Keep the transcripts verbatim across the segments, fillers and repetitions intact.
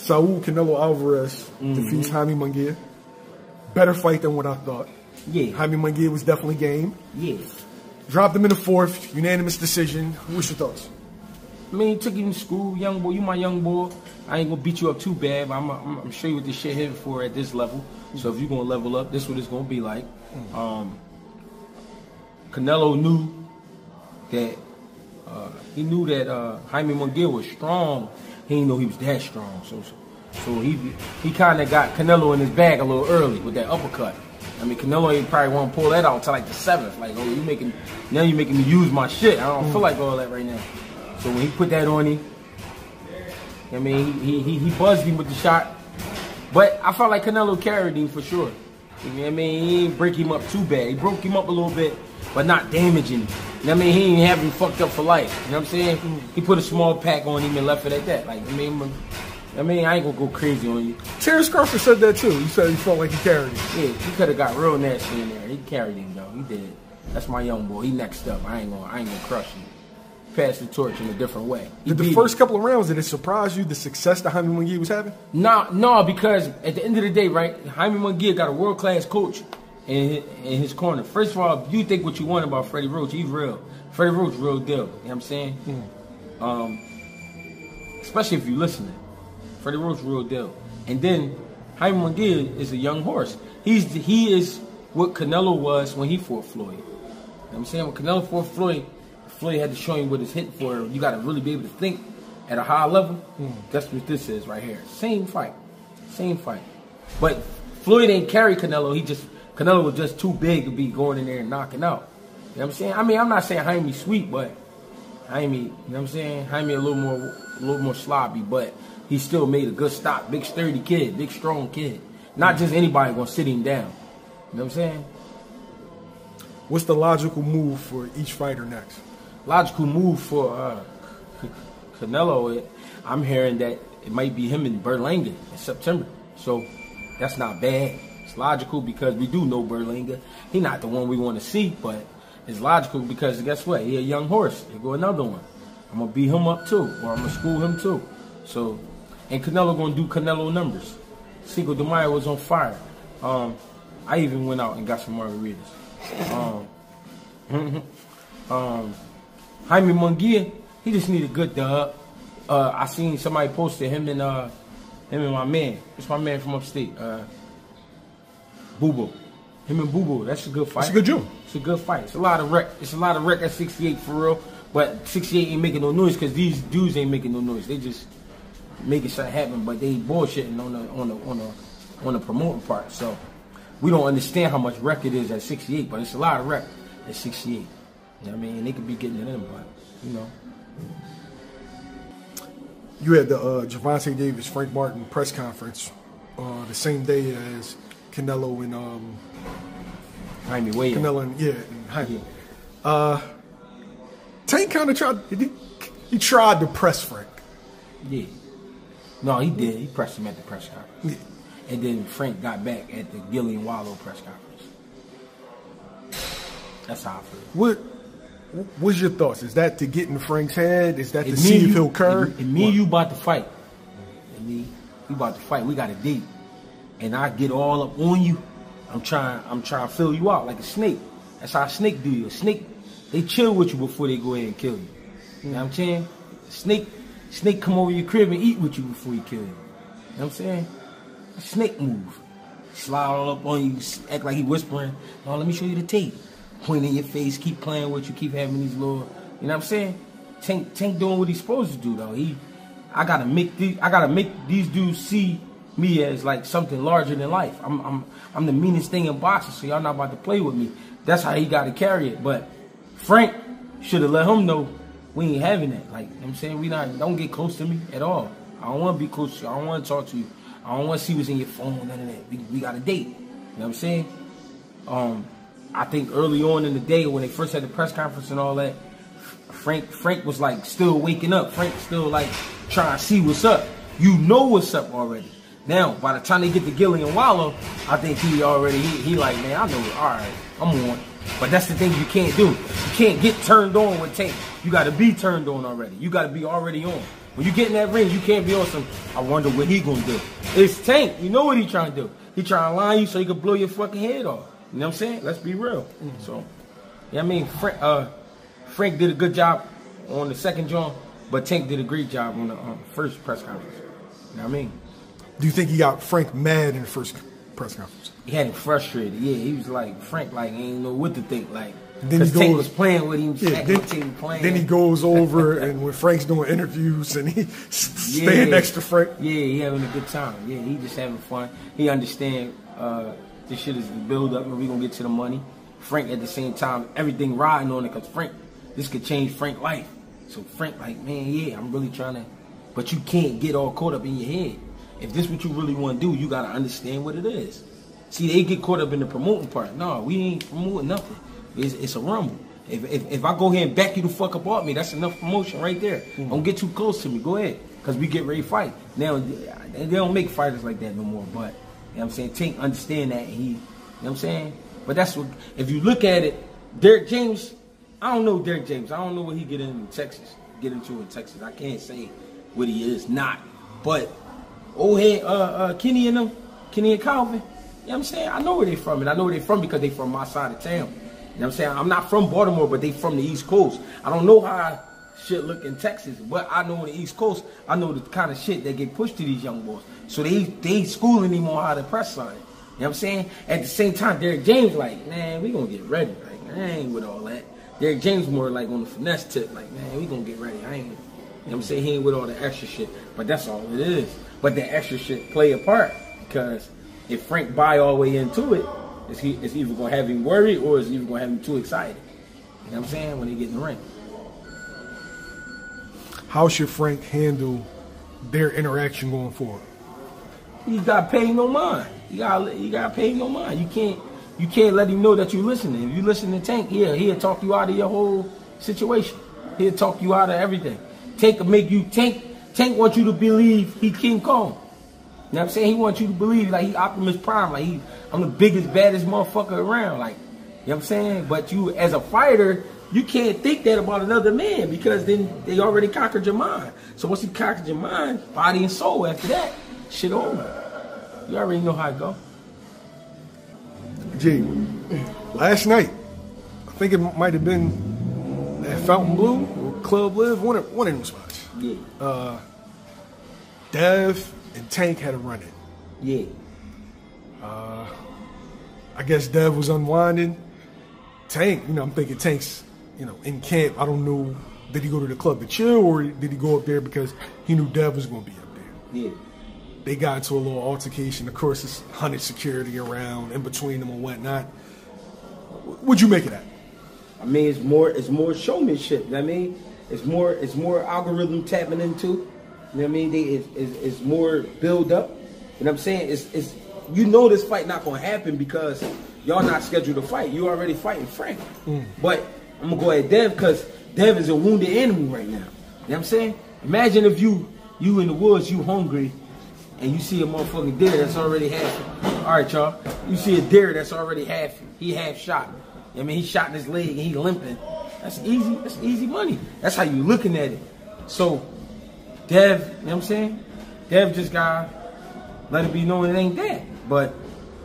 Saul Canelo Alvarez mm-hmm. defeats Jaime Munguia. Better fight than what I thought. Yeah. Jaime Munguia was definitely game. Yeah. Dropped him in the fourth, unanimous decision. What's your thoughts? I mean, he took him to school, young boy. You my young boy. I ain't gonna beat you up too bad, but I'm, I'm, I'm sure you what this shit here for at this level. So if you're gonna level up, this is what it's gonna be like. Um, Canelo knew that uh, he knew that uh, Jaime Munguia was strong. He didn't know he was that strong, so so he he kind of got Canelo in his bag a little early with that uppercut. I mean, Canelo ain't probably won't pull that out until like the seventh. Like, oh, you making now you making me use my shit. I don't mm. feel like all that right now. So when he put that on him, I mean, he he he buzzed him with the shot, but I felt like Canelo carried him for sure. You know what I mean? He didn't break him up too bad. He broke him up a little bit, but not damaging him. You know what I mean? He ain't have him fucked up for life. You know what I'm saying? He put a small pack on him and left it at that. Like, I mean, I mean, I ain't gonna go crazy on you. Terrence Crawford said that too. He said he felt like he carried him. Yeah, he could have got real nasty in there. He carried him though. He did. That's my young boy. He next up. I ain't gonna, I ain't gonna crush him. Pass the torch in a different way. He did the first him. couple of rounds, did it surprise you the success that Jaime Munguia was having? No, nah, no, nah, because at the end of the day, right, Jaime Munguia got a world class coach in his, in his corner. First of all, you think what you want about Freddie Roach, he's real. Freddie Roach, real deal. You know what I'm saying? Mm. Um, especially if you're listening. Freddie Roach, real deal. And then Jaime Munguia is a young horse. He's he is what Canelo was when he fought Floyd. You know what I'm saying? When Canelo fought Floyd. Floyd had to show you what it's hitting for. You got to really be able to think at a high level. Mm. That's what this is right here. Same fight. Same fight. But Floyd ain't carry Canelo. He just, Canelo was just too big to be going in there and knocking out. You know what I'm saying? I mean, I'm not saying Jaime's sweet, but Jaime, you know what I'm saying? Jaime a little more, a little more sloppy, but he still made a good stop. Big sturdy kid. Big strong kid. Not mm. just anybody going to sit him down. You know what I'm saying? What's the logical move for each fighter next? Logical move for uh, Canelo, I'm hearing that it might be him in Berlanga in September. So that's not bad. It's logical because we do know Berlanga. He's not the one we want to see, but it's logical because guess what? He a young horse. Here go another one. I'm going to beat him up too, or I'm going to school him too. So, and Canelo going to do Canelo numbers. Cinco de Mayo was on fire. Um, I even went out and got some margaritas. Um... um Jaime Munguia, he just need a good dub. Uh, I seen somebody posted him and uh, him and my man. It's my man from upstate, uh, Boo-Boo. Him and Boo-Boo. That's a good fight. It's a good jump. It's a good fight. It's a lot of wreck. It's a lot of wreck at sixty-eight for real. But sixty-eight ain't making no noise because these dudes ain't making no noise. They just making shit happen, but they bullshitting on the on the on the on the promoting part. So we don't understand how much wreck it is at sixty-eight, but it's a lot of wreck at sixty-eight. I mean, they could be getting it in, but, you know. You had the uh, Gervonta Davis, Frank Martin press conference uh, the same day as Canelo and... Um, Jaime Way. Canelo and, yeah, and Jaime. Yeah. Uh, Tank kind of tried... He, he tried to press Frank. Yeah. No, he did. He pressed him at the press conference. Yeah. And then Frank got back at the Jillian Wallow press conference. That's how I feel. What... What's your thoughts? Is that to get in Frank's head? Is that to see if he'll curve? And, and me and you about to fight. And me, you about to fight. We got a date. And I get all up on you. I'm trying I'm trying to fill you out like a snake. That's how a snake do you. A snake, they chill with you before they go in and kill you. You know what I'm saying? A snake, snake come over your crib and eat with you before he kill you. You know what I'm saying? A snake move. Slide all up on you, act like he whispering. No, let me show you the tape. Point in your face, keep playing with you, keep having these little, you know what I'm saying? Tank, Tank doing what he's supposed to do though. He, I gotta make these, I gotta make these dudes see me as like something larger than life. I'm, I'm, I'm the meanest thing in boxing, so y'all not about to play with me. That's how he gotta carry it. But Frank should have let him know we ain't having that. Like, you know what I'm saying, we not, don't get close to me at all. I don't want to be close to you. I don't want to talk to you. I don't want to see what's in your phone. None of that. We, we got a date. You know what I'm saying? Um. I think early on in the day when they first had the press conference and all that, Frank Frank was like still waking up. Frank still like trying to see what's up. You know what's up already. Now, by the time they get to Jillian Wallow, I think he already, he, he like, man, I know it. All right, I'm on. But that's the thing you can't do. You can't get turned on with Tank. You got to be turned on already. You got to be already on. When you get in that ring, you can't be on some, I wonder what he gonna do. It's Tank. You know what he trying to do. He trying to line you so he can blow your fucking head off. You know what I'm saying? Let's be real. Mm-hmm. So, yeah, I mean, Frank, uh, Frank did a good job on the second joint, but Tank did a great job on the um, first press conference. You know what I mean? Do you think he got Frank mad in the first press conference? He had him frustrated. Yeah, he was like, Frank, like, he ain't know what to think. Like, because Tank was playing with him. Yeah, then, team playing. Then he goes over and when Frank's doing interviews and he yeah, staying next to Frank. Yeah, he having a good time. Yeah, he just having fun. He understand uh, this shit is the build up and we gonna get to the money. Frank at the same time, everything riding on it because Frank, this could change Frank's life. So Frank like, man, yeah, I'm really trying to, but you can't get all caught up in your head. If this what you really want to do, you gotta understand what it is. See, they get caught up in the promoting part. No, we ain't promoting nothing. It's, it's a rumble. If, if if I go ahead and back you the fuck up off me, that's enough promotion right there. Mm-hmm. Don't get too close to me. Go ahead, because we get ready to fight. Now, they don't make fighters like that no more, but, you know what I'm saying, Tank understand that. He, you know what I'm saying? But that's what, if you look at it, Derrick James, I don't know Derrick James. I don't know what he get into in Texas, get into in Texas. I can't say what he is not. But old head, uh, uh, Kenny and them, Kenny and Calvin, you know what I'm saying? I know where they from, and I know where they from because they from my side of town. You know what I'm saying? I'm not from Baltimore, but they from the East Coast. I don't know how shit look in Texas, but I know on the East Coast, I know the kind of shit that get pushed to these young boys. So they they schooling him on how to press on it. You know what I'm saying? At the same time, Derrick James like, man, we gonna get ready. Like, I ain't with all that. Derrick James more like on the finesse tip. Like, man, we gonna get ready. I ain't, you know what I'm saying? He ain't with all the extra shit, but that's all it is. But the extra shit play a part because if Frank buy all the way into it, Is he is either gonna have him worried or is he even gonna have him too excited? You know what I'm saying? When they get in the ring. How should Frank handle their interaction going forward? You gotta pay no mind. You gotta you gotta pay no mind. You can't you can't let him know that you listening. If you listen to Tank, yeah, he'll talk you out of your whole situation. He'll talk you out of everything. Tank will make you Tank Tank wants you to believe he King Kong. You know what I'm saying? He wants you to believe like he Optimus Prime, like he I'm the biggest, baddest motherfucker around, like, you know what I'm saying? But you, as a fighter, you can't think that about another man because then they already conquered your mind. So once you conquered your mind, body and soul after that, shit over. You already know how it go. Gee, last night, I think it might have been at Fontainebleau or Club Live, one of, one of them spots. Yeah. Uh, Dev and Tank had a run-in. Yeah. Uh, I guess Dev was unwinding. Tank, you know, I'm thinking Tank's, you know, in camp. I don't know, did he go to the club to chill or did he go up there because he knew Dev was going to be up there? Yeah. They got into a little altercation. Of course, it's hunted security around in between them and whatnot. What'd you make of that? I mean, it's more, it's more showmanship. You know what I mean, it's more, it's more algorithm tapping into. You know what I mean? They, it's, it's, it's more build up. You know what I'm saying? It's, it's. You know this fight not gonna happen because y'all not scheduled to fight. You already fighting Frank. Mm. But I'm gonna go at Dev because Dev is a wounded animal right now. You know what I'm saying? Imagine if you you in the woods, you hungry, and you see a motherfucking deer that's already half. All right, y'all. You see a deer that's already half. He half shot. I mean, he shot in his leg and he limping. That's easy. That's easy money. That's how you looking at it. So Dev, you know what I'm saying? Dev just gotta let it be known it ain't that. But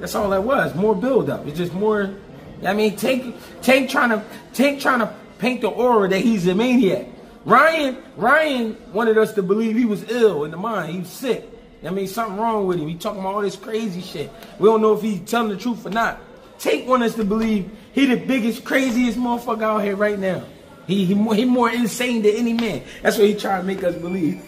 that's all that was. More build up. It's just more. I mean, Tank, Tank trying to Tank trying to paint the aura that he's a maniac. Ryan, Ryan wanted us to believe he was ill in the mind. He was sick. I mean, something wrong with him. He talking about all this crazy shit. We don't know if he's telling the truth or not. Tank wanted us to believe he the biggest, craziest motherfucker out here right now. He he more, he more insane than any man. That's what he trying to make us believe.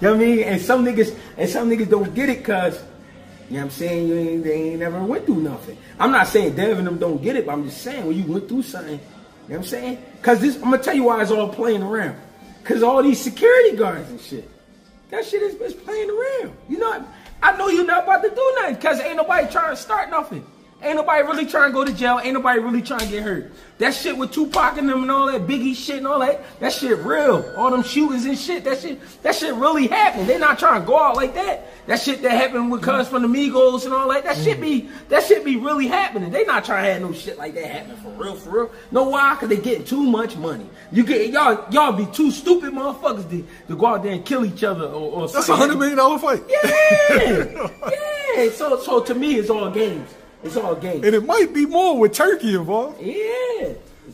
You know what I mean? And some niggas, and some niggas don't get it because, you know what I'm saying, you ain't, they ain't never went through nothing. I'm not saying Dev and them don't get it, but I'm just saying when you went through something, you know what I'm saying? Because this, I'm going to tell you why it's all playing around. Because all these security guards and shit, that shit is, is playing around. You know, I know you're not about to do nothing because ain't nobody trying to start nothing. Ain't nobody really trying to go to jail. Ain't nobody really trying to get hurt. That shit with Tupac and them and all that Biggie shit and all that, that shit real. All them shootings and shit, that shit, that shit really happened. They not trying to go out like that. That shit that happened with cuz from the Migos and all that, that mm. shit be, that shit be really happening. They not trying to have no shit like that happen for real, for real. Know why? Cause they getting too much money. You get y'all, y'all be too stupid motherfuckers to, to go out there and kill each other or, or that's a hundred million dollar fight. Yeah, yeah. So, so to me, it's all games. It's all games. And it might be more with Turkey involved. Yeah.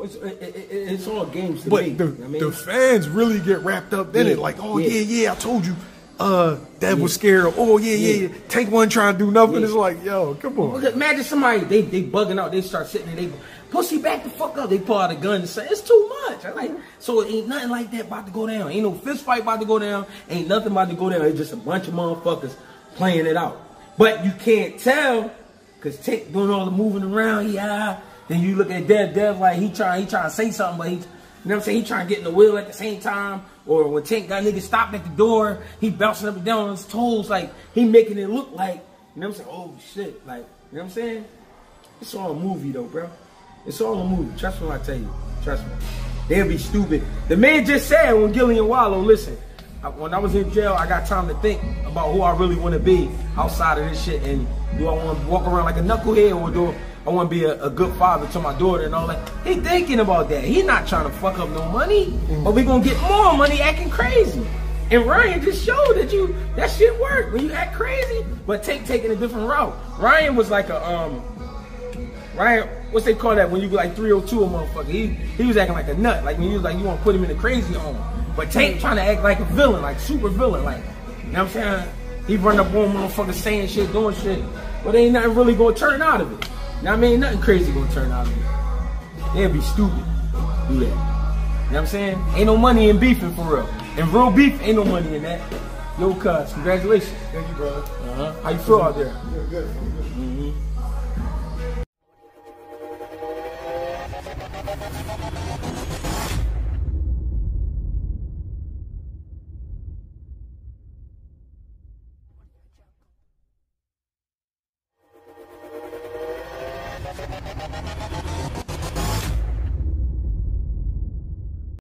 It's, it, it, it's all games to but me. But the, I mean, the fans really get wrapped up in yeah, it. Like, oh, yeah. yeah, yeah, I told you. Uh, that yeah. was scary. Oh, yeah, yeah, yeah. yeah. Tank wasn't trying to do nothing. Yeah. It's like, yo, come on. Imagine somebody, they, they bugging out. They start sitting there. They pussy back the fuck up. They pull out a gun and say, it's too much. I like, so it ain't nothing like that about to go down. Ain't no fist fight about to go down. Ain't nothing about to go down. It's just a bunch of motherfuckers playing it out. But you can't tell... Cause Tank doing all the moving around, yeah. Then you look at Dev, Dev like he trying, he trying to say something, but he, you know what I'm saying, he trying to get in the wheel at the same time. Or when Tank got niggas stopped at the door, he bouncing up and down on his toes, like he making it look like, you know what I'm saying, oh shit, like, you know what I'm saying? It's all a movie though, bro. It's all a movie. Trust me when I tell you. Trust me. They'll be stupid. The man just said when Jillian Wallow, listen, I, when I was in jail, I got time to think about who I really want to be outside of this shit. And do I want to walk around like a knucklehead, or do I want to be a, a good father to my daughter and all that? He thinking about that. He not trying to fuck up no money, mm-hmm. but we gonna get more money acting crazy. And Ryan just showed that you that shit worked when you act crazy, but Tank taking a different route. Ryan was like a um, Ryan, what's they call that when you like three oh two a motherfucker? He he was acting like a nut, like when you was like you want to put him in a crazy home. But Tank trying to act like a villain, like super villain, like, you know what I'm saying? He run up on motherfuckers saying shit, doing shit, but ain't nothing really gonna turn out of it. You know what I mean? Nothing crazy gonna turn out of it. They'll be stupid to do that. You know what I'm saying? Ain't no money in beefing for real. And real beef, ain't no money in that. Yo, cuz, congratulations. Thank you, brother. Uh-huh. How you feel out there? Good, good. good. Mm-hmm.